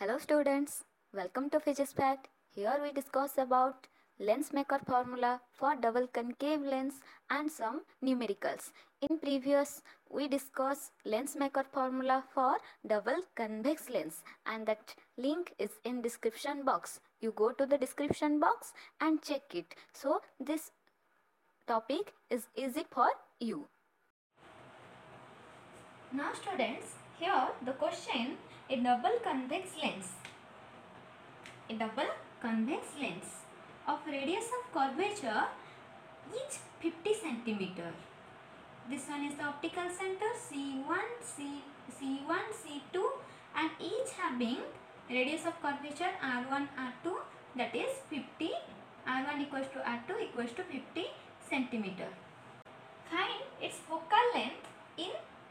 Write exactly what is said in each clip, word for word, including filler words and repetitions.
Hello students, welcome to Physics Facts. Here we discuss about Lens Maker's Formula for double concave lens and some numericals. In previous, we discussed Lens Maker's Formula for double convex lens, and that link is in description box. You go to the description box and check it. So this topic is easy for you. Now students, here the question: a double convex lens, a double convex lens of radius of curvature each fifty centimeters. This one is the optical center C one, C, C one, C two, and each having radius of curvature R one, R two, that is fifty, R one equals to R two equals to fifty centimeters. Find its focal length in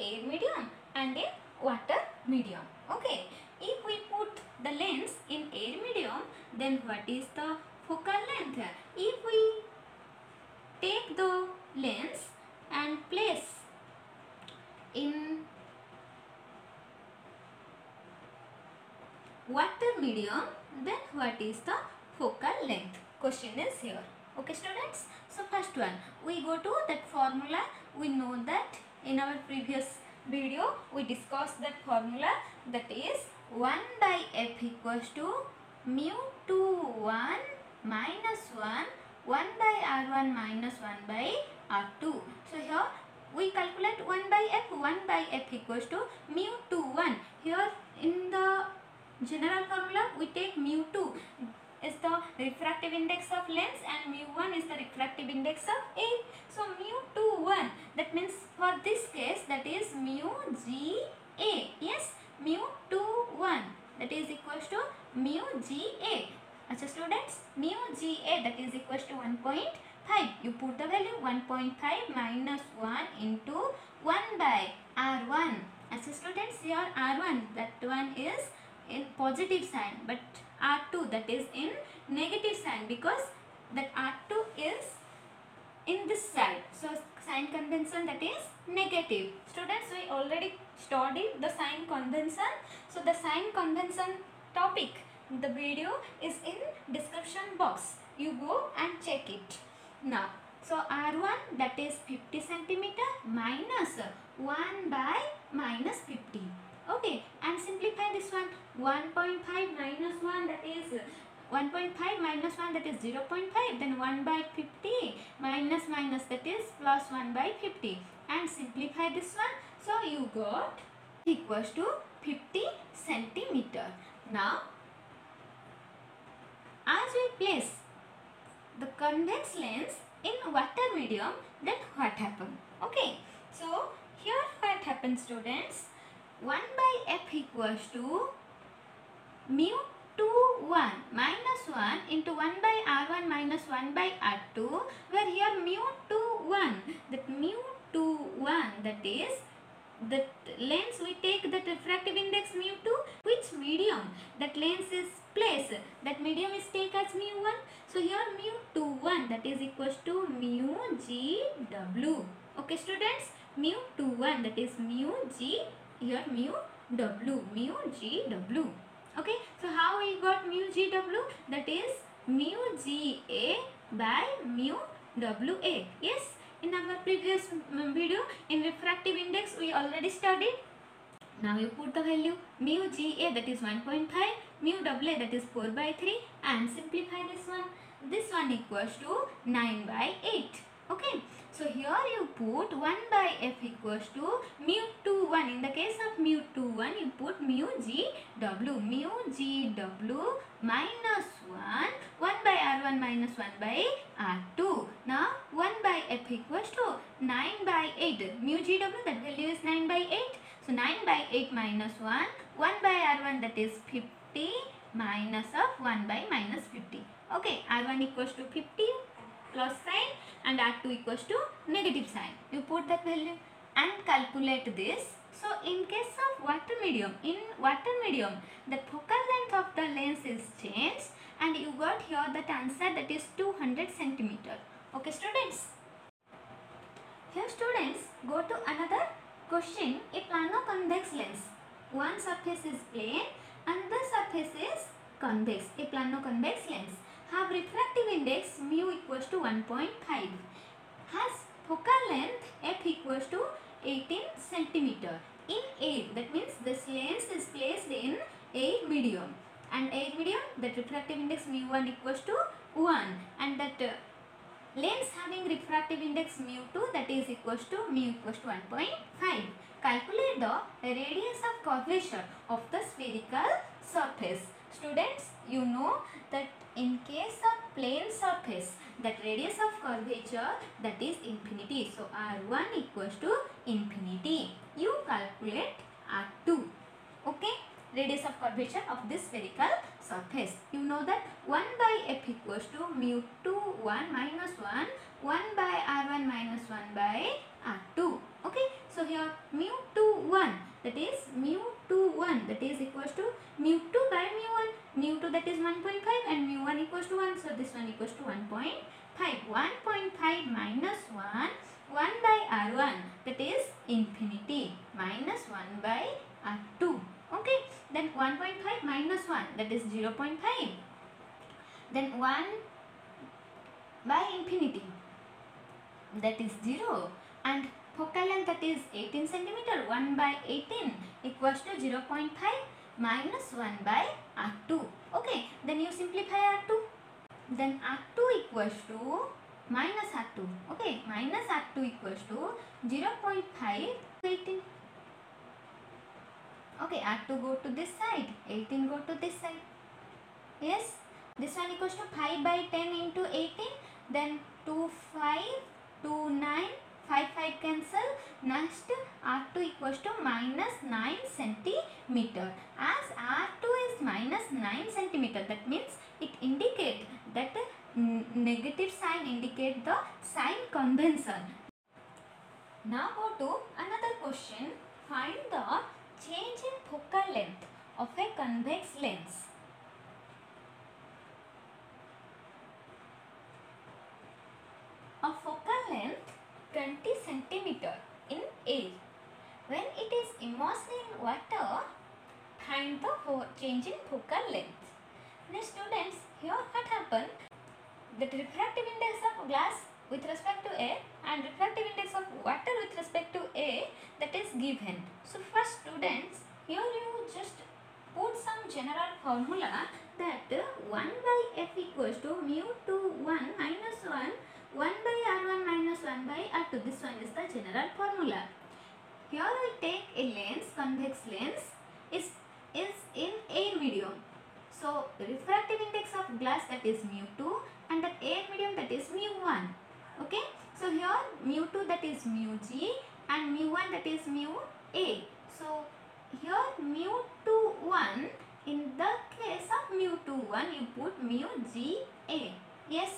air medium and in water medium. Okay, if we put the lens in air medium, then what is the focal length? If we take the lens and place in water medium, then what is the focal length? Question is here. Okay students, so first one, we go to that formula. We know that in our previous video we discussed that formula, that is one by f equals to mu two one minus one, one by r one minus one by r two. So here we calculate one by f, one by f equals to mu two one. Here in the general formula we take mu two is the refractive index of lens and mu one is the refractive index of air. So mu two one, that means for this case, that is mu G A. Yes, mu two one, that is equals to mu G A. Achha students, mu G A, that is equals to one point five. You put the value one point five minus one into one by R one. Achha students, here R one, that one is in positive sign, but R two, that is in negative sign, because that R two is in this side. So sign convention, that is negative. Students, we already studied the sign convention. So the sign convention topic, the video is in description box. You go and check it. Now, so R one, that is fifty centimeter minus one by minus fifty. Okay, and simplify this one. One point five minus one, that is one point five minus one, that is zero point five, then one by fifty minus minus, that is plus one by fifty, and simplify this one. So you got equals to fifty centimeter. Now as we place the convex lens in water medium, then what happens? Okay, so here what happens students, one by f equals to mu two one minus one into one by r one minus one by r two, where here mu two one, that mu two one, that is the lens we take that refractive index mu two, which medium that lens is placed, that medium is take as mu one. So here mu two one, that is equals to mu G W. Okay students, mu two one, that is mu G, here mu W mu G W. Okay, so how we got mu G W? That is mu G A by mu W A. Yes, in our previous video in refractive index we already studied. Now you put the value mu G A, that is one point five, mu W A, that is four by three, and simplify this one. This one equals to nine by eight. Okay, so here you put one by f equals to mu two one. In the case of mu two one, you put mu G W. mu G W minus one, one by r one minus one by r two. Now one by f equals to nine by eight. mu G W, that value is nine by eight. So nine by eight minus one, one by r one, that is fifty minus of one by minus fifty. Okay, r one equals to fifty. Plus sign, and r two equals to negative sign. You put that value and calculate this. So in case of water medium, in water medium the focal length of the lens is changed, and you got here that answer, that is two hundred centimeter. Okay students, here students go to another question. A plano convex lens, one surface is plane and the surface convex, a plano-convex lens have refractive index mu equals to one point five, has focal length f equals to eighteen centimeter in air. That means this lens is placed in air medium, and air medium that refractive index mu one equals to one, and that uh, lens having refractive index mu two that is equals to mu equals to one point five. Calculate the radius of curvature of the spherical surface. Students, you know that in case of plane surface, that radius of curvature that is infinity. So R one equals to infinity. You calculate R two. Okay. Radius of curvature of this spherical surface. You know that one by f equals to mu two one minus one, one by r one minus one by r two. Okay. So here mu two one that is mu two one that is equals to mu two by mu one. mu two that is one point five and mu one equals to one. So this one equals to one point five. one point five minus one, one by r one that is infinity minus one by r two. Okay, then one point five minus one that is zero point five, then one by infinity that is zero, and focal length that is eighteen centimeter, one by eighteen equals to zero point five minus one by r two. Okay, then you simplify r two, then r two equals to minus r two. Okay, minus r two equals to zero point five eighteen. Okay, r two go to this side, eighteen go to this side. Yes, this one equals to five by ten into eighteen, then two, five, two, nine, five, five cancel. Next, r two equals to minus nine centimeter. As r two is minus nine centimeter, that means it indicates that negative sign indicates the sign convention. Now go to another question. Find the change in focal length of a convex lens. A focal length twenty centimeter in air. When it is immersed in water, find the change in focal length. Now students, here what happened? The refractive index of glass with respect to air and refractive index of water with respect to air that is given. So first students, here you just put some general formula that one by f equals to mu two one minus one, one by r one minus one by r two. This one is the general formula. Here I take a lens, convex lens is, is in air medium. So refractive index of glass that is mu two and the air medium that is mu one. Okay, so here mu two that is mu g and mu one that is mu a. So here mu two one, in the case of mu two one you put mu g a. Yes,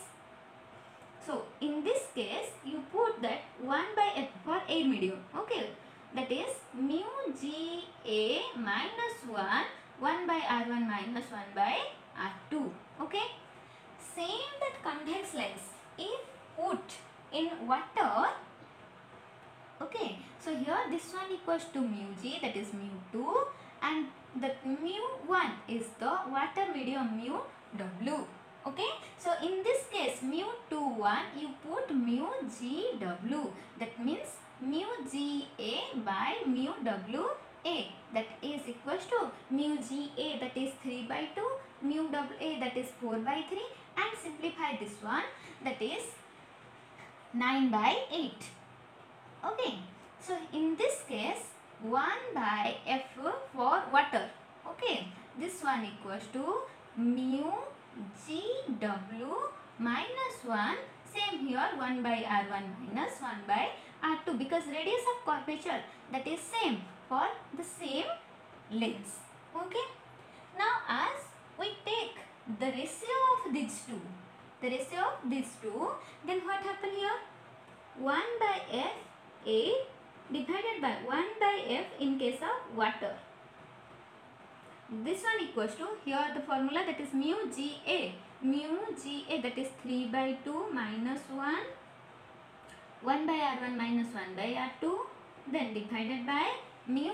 so in this case you put that one by f for air medium. Okay, that is mu g a minus one, one by r one minus one by r two. Okay, same that convex lens if put in water. Okay, so here this one equals to mu g that is mu two and the mu one is the water medium mu w. Okay, so in this case mu two one you put mu g w, that means mu g a by mu w a that is equals to mu g a that is three by two, mu w a that is four by three, and simplify this one that is nine by eight. Okay, so in this case one by f for water. Okay, this one equals to mu g w minus one, same here one by r one minus one by r two, because radius of curvature that is same for the same lens. Okay, now as we take the ratio of these two, the ratio of these two, then what happen here? one by f a divided by one by f in case of water. This one equals to here the formula that is mu g a. mu g a that is three by two minus one, one by r one minus one by r two, then divided by mu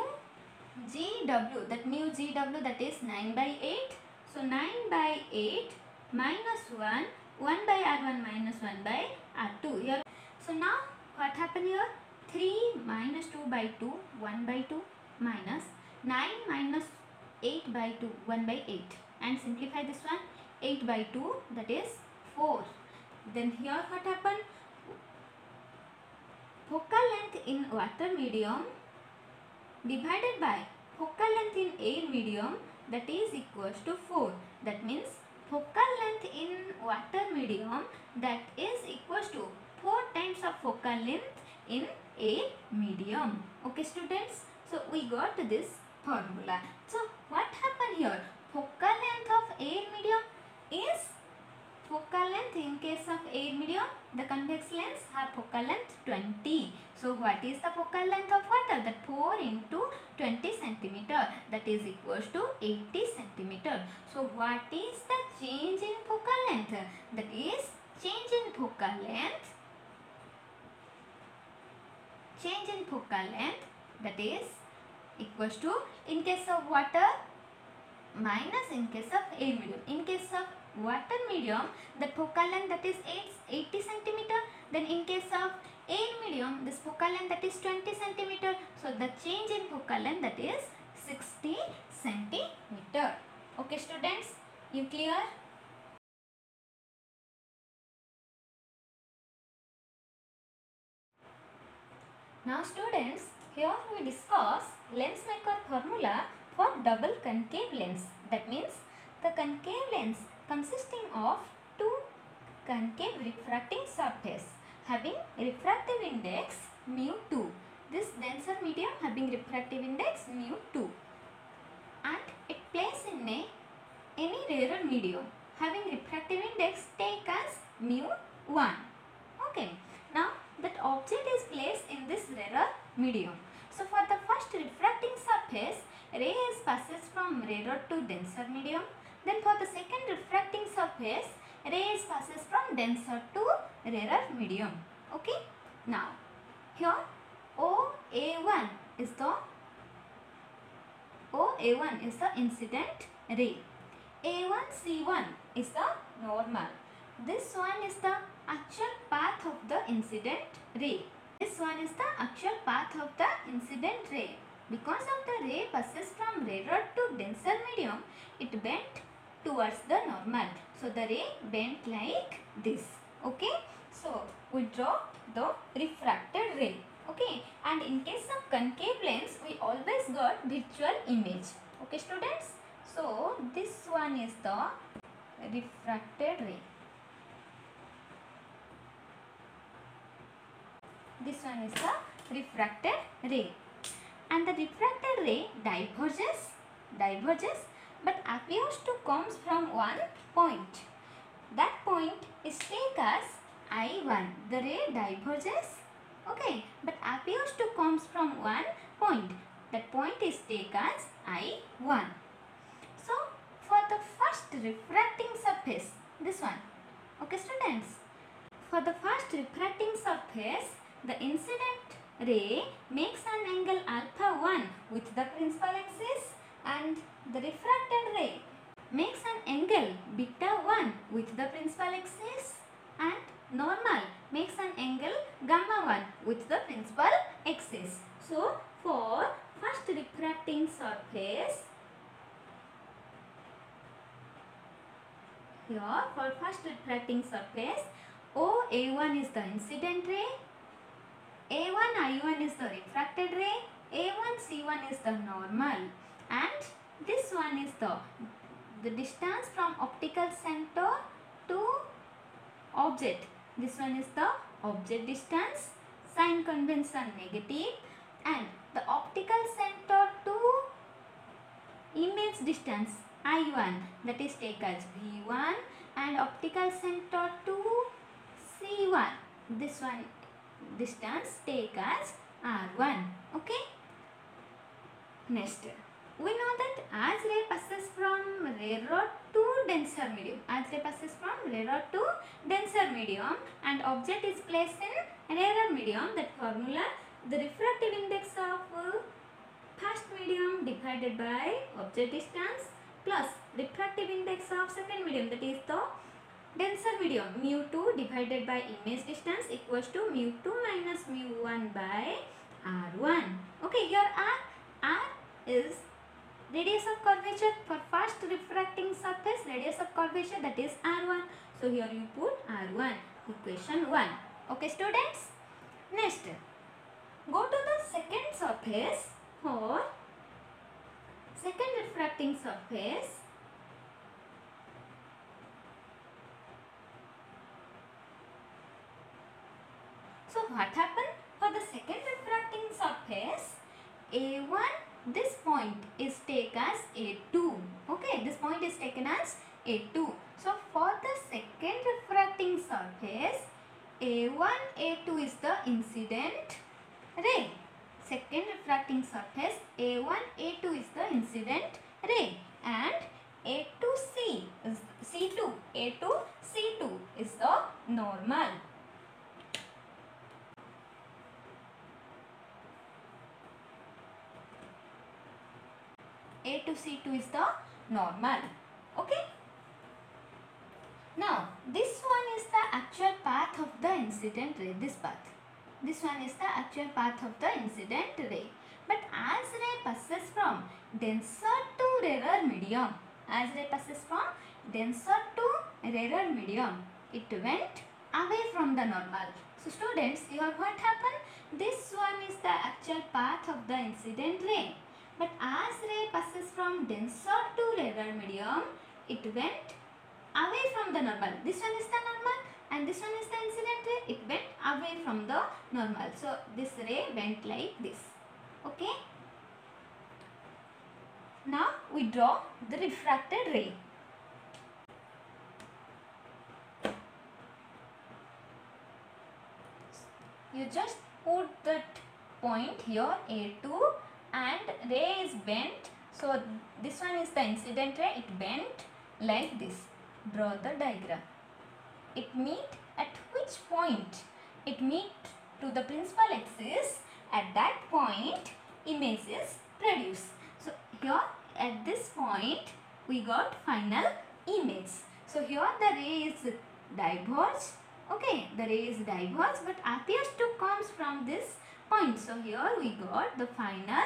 g w, that mu g w that is nine by eight. So nine by eight minus one, one by R one minus one by R two. Here. So now what happened here? three minus two by two, one by two minus nine minus eight by two, one by eight. And simplify this one, eight by two, that is four. Then here what happened? Focal length in water medium divided by focal length in air medium, that is equals to four. That means focal length in water medium, that is equals to four times of focal length in air medium. Okay students, so we got this formula. So what happened here? Focal length of air medium is focal length in case of air medium, the convex lens have focal length twenty. So what is the focal length of water? That four into twenty centimeter, that is equals to eighty centimeter. So what is the change in focal length? That is change in focal length. Change in focal length, that is equals to in case of water minus in case of air medium. In case of water medium, the focal length that is eighty centimeter. Then in case of air medium, this focal length that is twenty centimeter. So the change in focal length that is sixty centimeter. Okay students, you clear? Now students, here we discuss Lens Maker formula for double concave lens. That means the concave lens consisting of two concave refracting surface having refractive index mu two. This denser medium having refractive index mu two, and it plays in a any rarer medium having refractive index take as mu one. Okay, now that object is placed in this rarer medium. So for the first refracting surface, rays passes from rarer to denser medium. Then for the second refracting surface, rays passes from denser to rarer medium. Okay. Now here O A one is the O A one is the incident ray. A one C one is the normal. This one is the actual path of the incident ray. This one is the actual path of the incident ray. Because of the ray passes from rarer to denser medium, it bent towards the normal. So the ray bent like this. Okay. So we draw the refracted ray. Okay. And in case of concave lens, we always got virtual image. Okay students. So this one is the refracted ray. This one is the refracted ray. And the refracted ray diverges, diverges but appears to comes from one point. That point is taken as I one. The ray diverges, okay, but appears to comes from one point. That point is taken as I one. So for the first refracting surface, this one, okay students, for the first refracting surface, the incident ray makes an angle alpha one with the principal axis, and the refracted ray makes an angle beta one with the principal axis, and normal makes an angle gamma one with the principal axis. So for first refracting surface, here for first refracting surface, O A one is the incident ray, A one I one is the refracted ray, A one C one is the normal, and this one is the, the distance from optical center to object. This one is the object distance, sign convention negative, and the optical center to image distance I one, that is taken as V one, and optical center to C one, this one distance take as R one. Okay. Next, we know that as ray passes from rarer to denser medium, as ray passes from rarer to denser medium, and object is placed in rarer medium, that formula, the refractive index of first medium divided by object distance plus refractive index second medium, that is the denser medium. Mu two divided by image distance equals to mu two minus mu one by R one. Okay, here R, R is radius of curvature. For fast refracting surface, radius of curvature, that is R one. So here you put R one, equation one. Okay students, next go to the second surface. For second refracting surface, so what happened for the second refracting surface? A one, this point is taken as A two. Okay, this point is taken as A two. So for the second refracting surface, A one, A two is the incident ray. Second refracting surface, A one, A two is the incident ray, and A two C is C two. A two, C two is the normal. A two C two is the normal. Okay. Now this one is the actual path of the incident ray. This path. This one is the actual path of the incident ray. But as ray passes from denser to rarer medium, as ray passes from denser to rarer medium, it went away from the normal. So students, here what happened? This one is the actual path of the incident ray. But as ray passes from denser to rarer medium, it went away from the normal. This one is the normal and this one is the incident ray. It went away from the normal. So this ray went like this. Okay. Now we draw the refracted ray. You just put that point here, A two. And ray is bent, so this one is the incident ray. It bent like this. Draw the diagram. It meet at which point? It meet to the principal axis. At that point, image is produced. So here at this point, we got final image. So here the ray is diverged. Okay, the ray is diverged, but appears to comes from this point. So here we got the final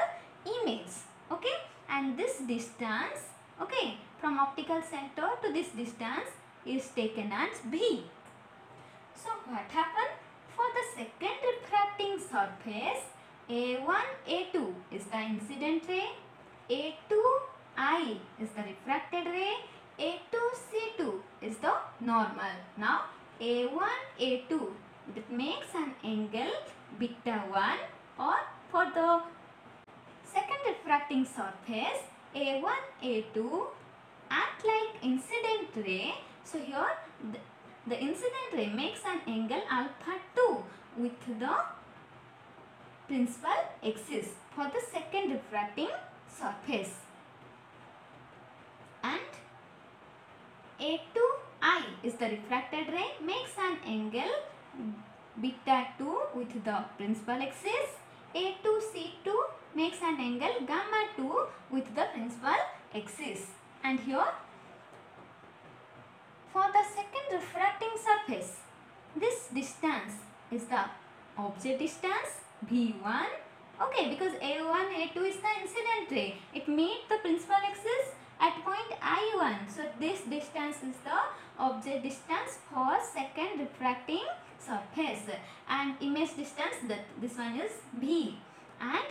image. Okay, and this distance, okay, from optical center to this distance is taken as B. So what happened for the second refracting surface? A one, A two is the incident ray. A two I is the refracted ray. A two C two is the normal. Now A one, A two, it makes an angle beta one, or for the second refracting surface A one, A two act like incident ray. So here the, the incident ray makes an angle alpha two with the principal axis for the second refracting surface. And A two I is the refracted ray, makes an angle beta two with the principal axis. A two C two makes an angle gamma two with the principal axis. And here for the second refracting surface, this distance is the object distance B one. Okay, because A one, A two is the incident ray. It meets the principal axis at point I one. So this distance is the object distance for second refracting surface, and image distance, that this one is B, and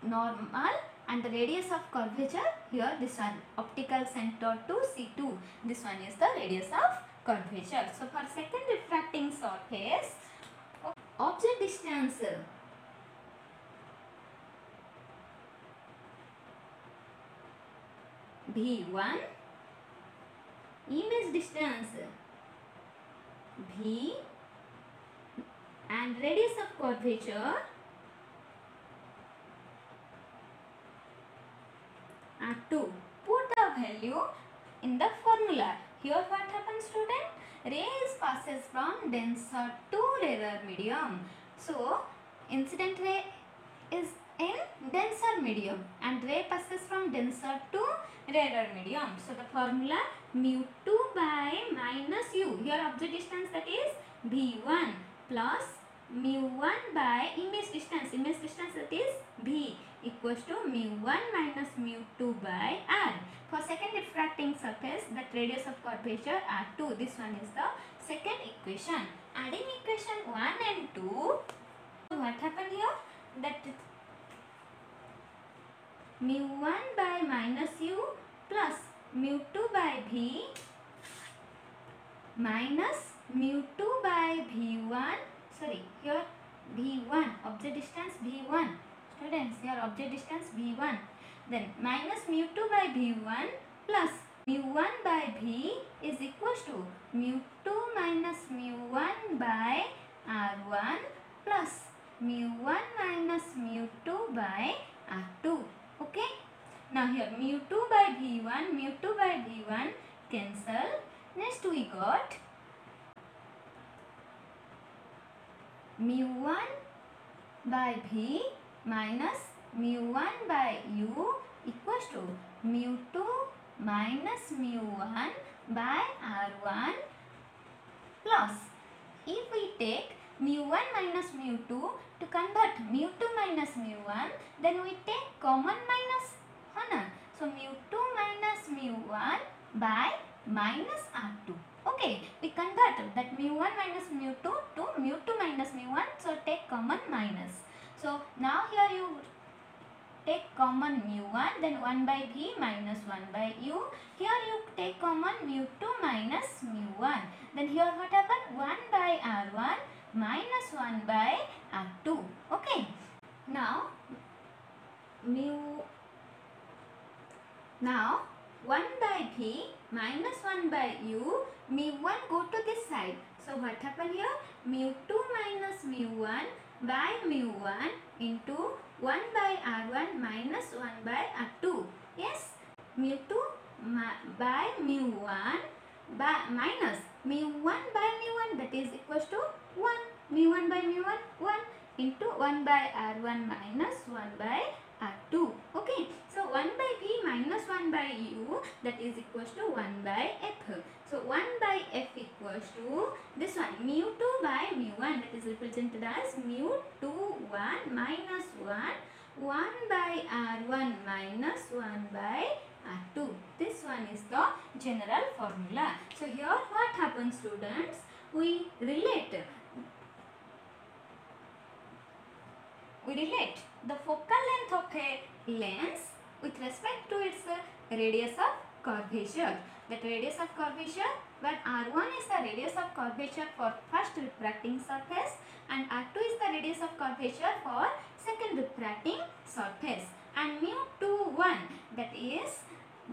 normal and the radius of curvature, here this one optical center to C two, this one is the radius of curvature. So for second refracting surface, object distance B one, image distance B, and radius of curvature R two. Put the value in the formula. Here what happens student? Rays passes from denser to rarer medium. So incident ray is in denser medium and they passes from denser to rarer medium. So the formula mu two by minus u, here object distance that is v one, plus mu one by image distance, image distance that is v, equals to mu one minus mu two by r. For second refracting surface, the radius of curvature r two. This one is the second equation. Adding equation one and two, what happened here? That mu one by minus u plus mu two by v minus mu two by v one, sorry, here v one, object distance v one, students, here object distance v one, then minus mu two by v one plus mu one by v is equals to mu two minus mu one by r one plus mu one minus mu two by r two. Okay, now here mu two by v one, mu two by v one cancel. Next we got mu one by v minus mu one by u equals to mu two minus mu one by r one plus, if we take mu one minus mu two to convert mu two minus mu one, then we take common minus, huh? So mu two minus mu one by minus r two. Okay, we convert that mu one minus mu two to mu two minus mu one, so take common minus. So now here you take common mu one, then one by v minus one by u. Here you take common mu two minus mu one, then here what happened? one by r one minus one by r two. Okay, now mu now one by v minus one by u, mu one go to this side, so what happened here? Mu two minus mu one by mu one into one by r one minus one by r two. Yes, mu two by mu one by minus mu one by mu one, that is equals to one, mu one by mu one, one into one by r one minus one by r two. Okay, so one by v minus one by u, that is equals to one by f. So one by f equals to this one, mu two by mu one, that is represented as mu two one minus one, one by r one minus one by r two. This one is the general formula. So here what happens, students? We relate We relate the focal length of a lens with respect to its radius of curvature. That radius of curvature, where r one is the radius of curvature for first refracting surface and r two is the radius of curvature for second refracting surface. And mu two one, that is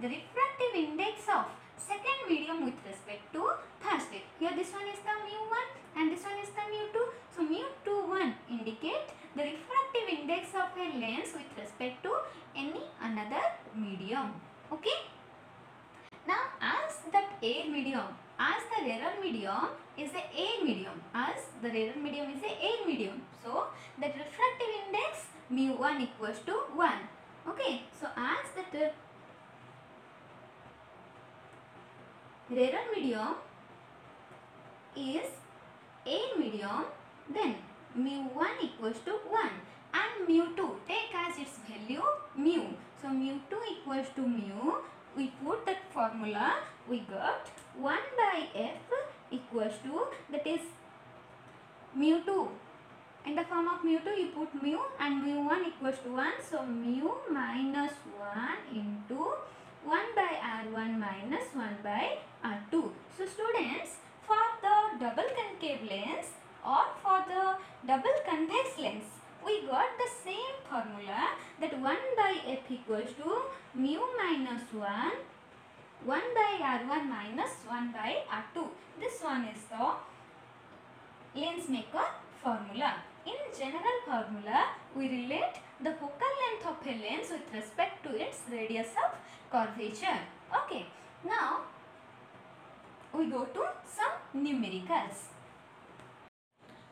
the refractive index of second medium with respect to first. Here this one is the mu one and this one is the mu two. So mu two one indicate the refractive index of a lens with respect to any another medium. Okay, now as that air medium, as the rarer medium is the air medium, as the rarer medium is the air medium, so that refractive index mu one equals to one. Okay, so as that uh, rarer medium is air medium, then mu one equals to one and mu two, take as its value mu, so mu two equals to mu, we put that formula, we got one by f equals to, that is mu two, in the form of mu two you put mu and mu one equals to one, so mu minus one into one by r one minus one by r two. So students, for the double concave lens or for the double convex lens, we got the same formula, that one by f equals to mu minus one, one by r one minus one by r two. This one is the lens maker formula. In general formula, we relate the focal length of a lens with respect to its radius of curvature. Okay, now we go to some numericals.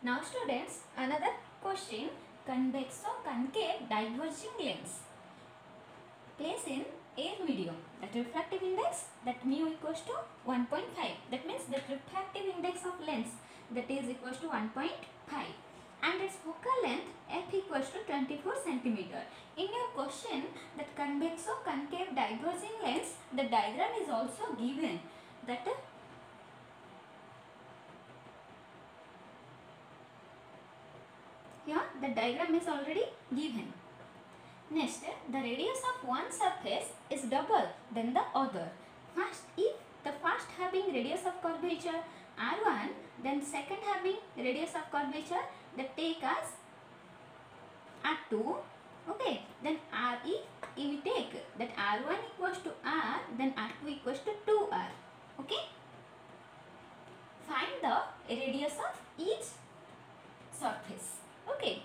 Now students, another question, convex or concave diverging lens placed in air medium, that refractive index, that mu equals to one point five. That means that refractive index of lens, that is equals to one point five, and its focal length f equals to twenty-four centimeter. In your question, that convex or concave diverging lens, the diagram is also given, that here the diagram is already given. Next, the radius of one surface is double than the other. First, if the first having radius of curvature R one, then second having radius of curvature, that take us R two. Okay, then R, if we take that R one equals to R, then R two equals to two R. Okay, find the radius of each surface. Okay,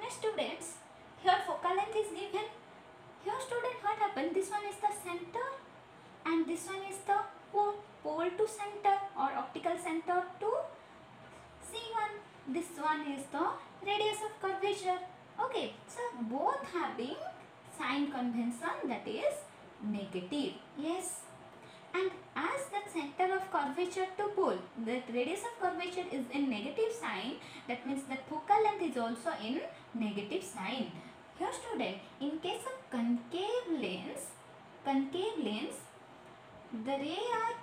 next students, here focal length is given. Here student, what happened? This one is the center and this one is the pole, pole to center or optical center to C one. This one is the radius of curvature. Okay, so both having sign convention, that is negative. Yes, and as the center of curvature to pole, the radius of curvature is in negative sign, that means the focal length is also in negative sign. Here student, in case of concave lens, concave lens, the rays are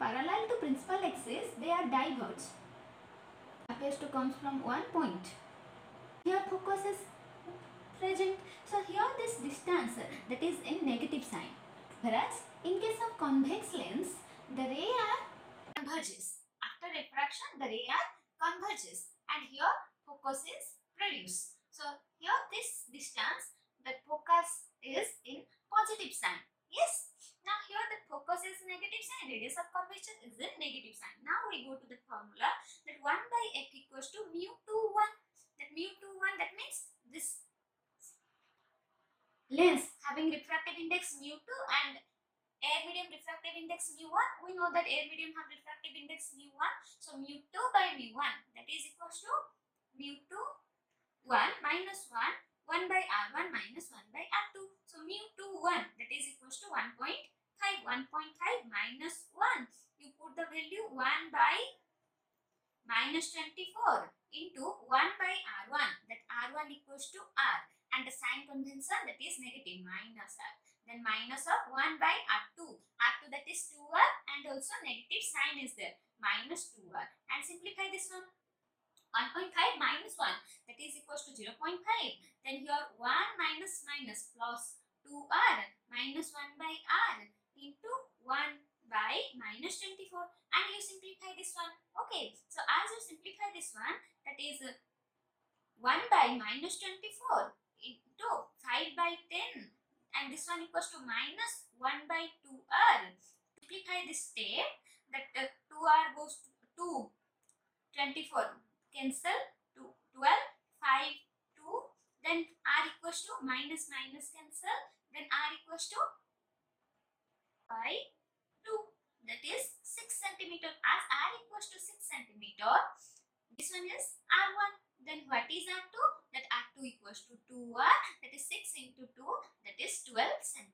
parallel to principal axis, they are diverged, appears to comes from one point. Here focus is present, so here this distance, that is in negative sign. Whereas in case of convex lens, the ray are converges. After refraction, the ray are converges, and here focus is produced. So here this distance, the focus is in positive sign. Yes. Now here the focus is negative sign, radius of curvature is in negative sign. Now we go to the formula, that one by f equals to mu two one. That mu two one, that means this lens having refractive index mu two and air medium refractive index mu one. We know that air medium have refractive index mu one. So mu two by mu one, that is equals to mu two one minus one. one by R one minus one by R two. So mu two one, that is equals to one point five. one point five minus one, you put the value one by minus twenty-four into one by R one, that R one equals to R, and the sign convention, that is negative, minus R. Then minus of one by R two, R two, that is two R, and also negative sign is there, minus two R, and simplify this one. one point five minus one, that is equals to zero point five. Then here one minus minus plus two R minus one by R into one by minus twenty-four, and you simplify this one. Okay, so as you simplify this one, that is one by minus twenty-four into five by ten, and this one equals to minus one by two R. Simplify this step, that two R goes to twenty-four. Cancel twelve, five, two, then R equals to minus minus cancel, then R equals to by two, that is six centimeter. As R equals to six centimeter, this one is R one. Then what is R two? That R two equals to two R, that is six into two, that is twelve centimeter.